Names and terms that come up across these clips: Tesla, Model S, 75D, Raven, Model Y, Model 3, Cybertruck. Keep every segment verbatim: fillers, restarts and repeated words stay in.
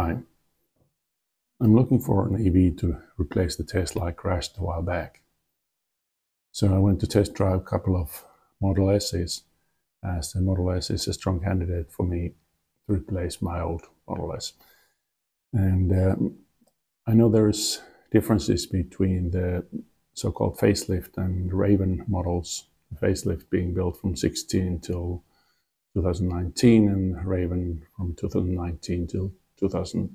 Hi, I'm looking for an E V to replace the Tesla I crashed a while back. So I went to test drive a couple of Model S's, as the Model S is a strong candidate for me to replace my old Model S. And um, I know there is differences between the so-called facelift and Raven models, the facelift being built from sixteen till two thousand nineteen and Raven from two thousand nineteen till two thousand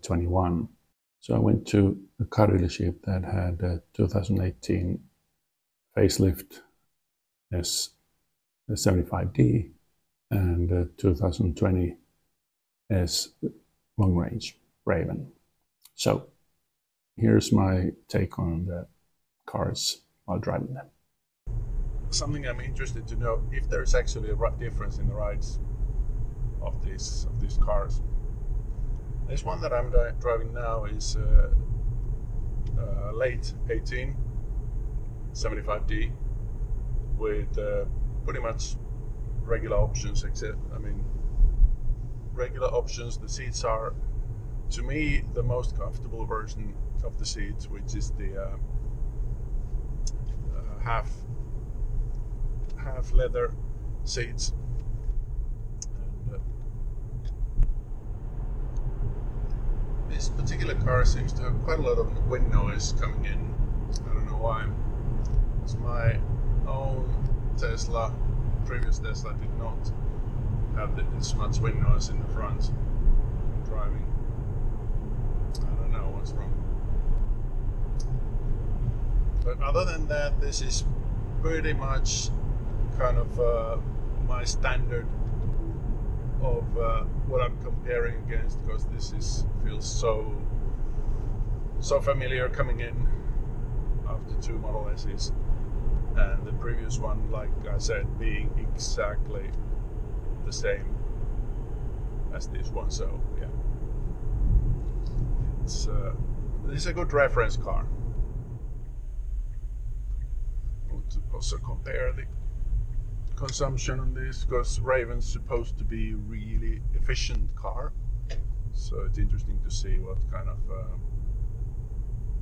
twenty-one. So I went to a car dealership that had a two thousand eighteen facelift S seventy-five D and a two thousand twenty S long range Raven. So here's my take on the cars while driving them. Something I'm interested to know if there's actually a difference in the rides of these of these cars. This one that I'm driving now is uh, uh, late eighteen seventy-five D with uh, pretty much regular options. Except, I mean, regular options. The seats are, to me, the most comfortable version of the seats, which is the uh, uh, half. Half leather seats, and, uh, this particular car seems to have quite a lot of wind noise coming in. I don't know why. It's my own Tesla, previous Tesla did not have this much wind noise in the front when driving. I don't know what's wrong. But other than that, this is pretty much kind of uh, my standard of uh, what I'm comparing against, because this is feels so so familiar coming in after two Model S's, and the previous one, like I said, being exactly the same as this one. So yeah, it's uh, this is a good reference car. I want to also compare the consumption on this, because Raven's supposed to be a really efficient car, so it's interesting to see what kind of uh,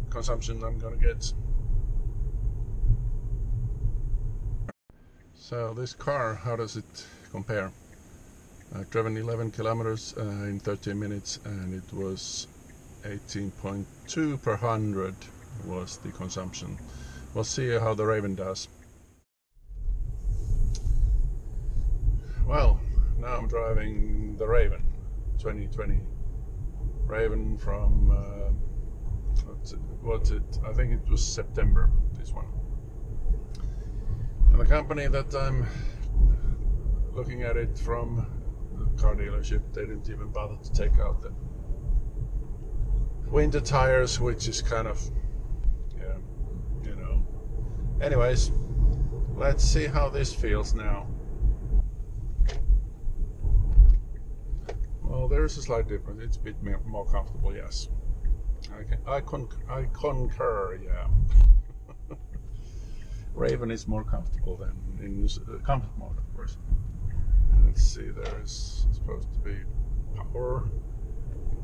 consumption I'm gonna get. So this car, how does it compare? I've driven eleven kilometers uh, in thirteen minutes, and it was eighteen point two per hundred was the consumption. We'll see how the Raven does. Well, now I'm driving the Raven, twenty twenty Raven from, uh, what's it, what's it, I think it was September, this one. And the company that I'm looking at it from, the car dealership, they didn't even bother to take out the winter tires, which is kind of, yeah, you know. Anyways, let's see how this feels now. Well, there is a slight difference. It's a bit more comfortable, yes. I can, I con, I concur, yeah. Raven is more comfortable than in uh, comfort mode, of course. Let's see, there is supposed to be power,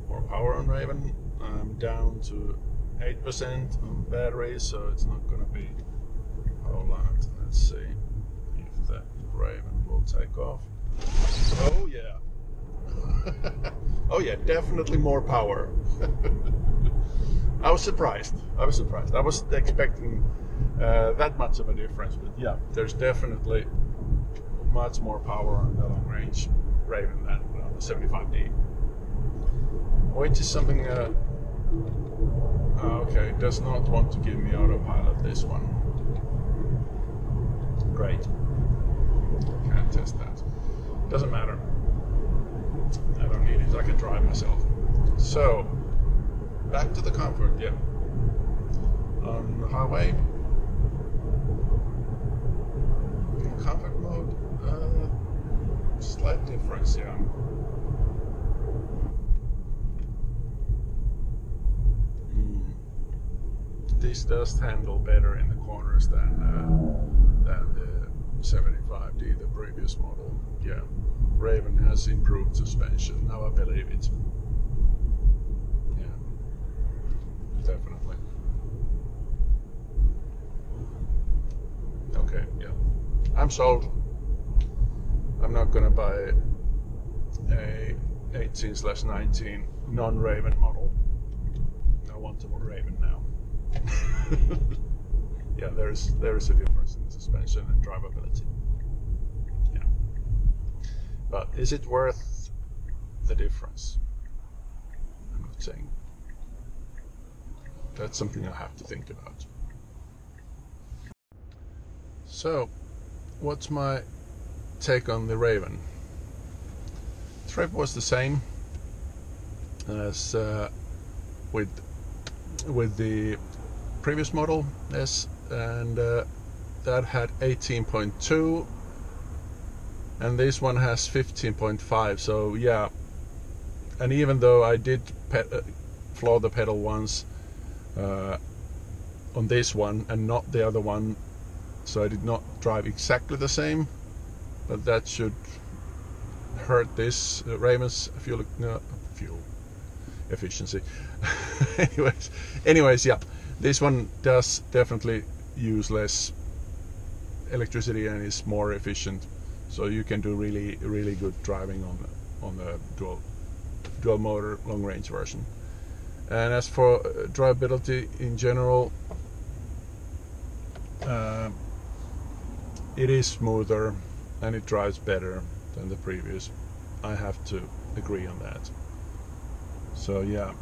more power on Raven. I'm down to eight percent on battery, so it's not going to be a whole lot. Let's see if the Raven will take off. Oh, yeah. Oh yeah, definitely more power. I was surprised. I was surprised. I was expecting uh, that much of a difference, but yeah, there's definitely much more power on the long range Raven than on the seventy-five D, which is something. Uh, okay, does not want to give me autopilot. This one. Great. Can't test that. Doesn't matter. I don't need it, I can drive myself. So, back to the comfort, yeah. On the highway, in comfort mode, uh, slight difference, yeah. Mm. This does handle better in the corners than, uh, than the seventy-five D, the previous model, yeah. Raven has improved suspension, now I believe it. definitely. Okay, yeah. I'm sold. I'm not gonna buy a eighteen slash nineteen non-Raven model. I want a Raven now. Yeah, there is there is a difference in the suspension and drivability. Yeah. But is it worth the difference? I'm not saying. That's something I have to think about. So, what's my take on the Raven? Trip was the same as uh, with with the previous Model S, and uh, that had eighteen point two, and this one has fifteen point five. So yeah, and even though I did pet, uh, floor the pedal once uh, on this one and not the other one, so I did not drive exactly the same, but that should hurt this uh, Raven's fuel, no, fuel efficiency. anyways, anyways, yeah, this one does definitely use less electricity and is more efficient, so you can do really, really good driving on the, on the dual dual motor long range version. And as for drivability in general, uh, it is smoother and it drives better than the previous. I have to agree on that. So yeah,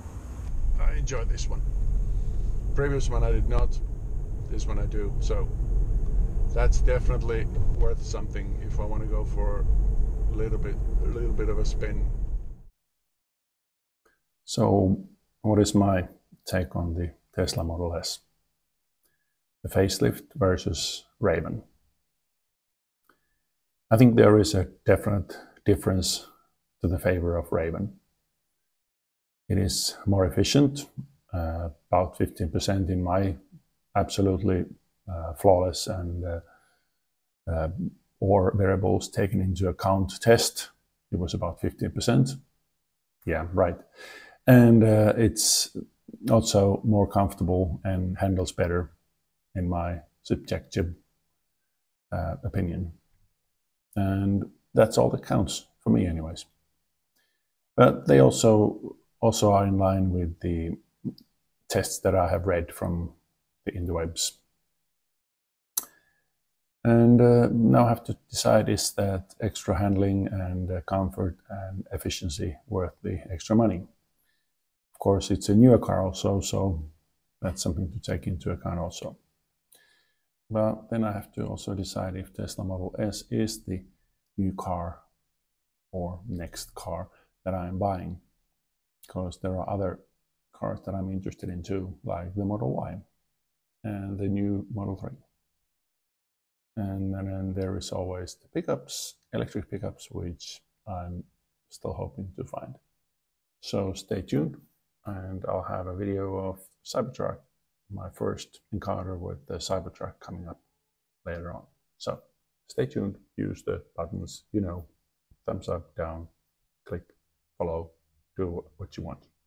I enjoy this one. Previous one I did not, this one I do, so that's definitely worth something if I want to go for a little bit a little bit of a spin. So what is my take on the Tesla Model S? The facelift versus Raven. I think there is a definite difference to the favor of Raven. It is more efficient, uh, about fifteen percent in my absolutely uh, flawless and uh, uh, or variables taken into account test. It was about fifteen percent. Yeah, right. And uh, it's also more comfortable and handles better in my subjective uh, opinion. And that's all that counts for me anyways. But they also also are in line with the tests that I have read from the interwebs. And uh, now I have to decide, is that extra handling and uh, comfort and efficiency worth the extra money? Of course, it's a newer car also, so that's something to take into account also. But then I have to also decide if Tesla Model S is the new car or next car that I'm buying, because there are other cars that I'm interested in too, like the Model Y and the new Model three. And then and there is always the pickups, electric pickups, which I'm still hoping to find. So stay tuned, and I'll have a video of Cybertruck, my first encounter with the Cybertruck, coming up later on. So stay tuned, use the buttons, you know, thumbs up, down, click, follow, do what you want.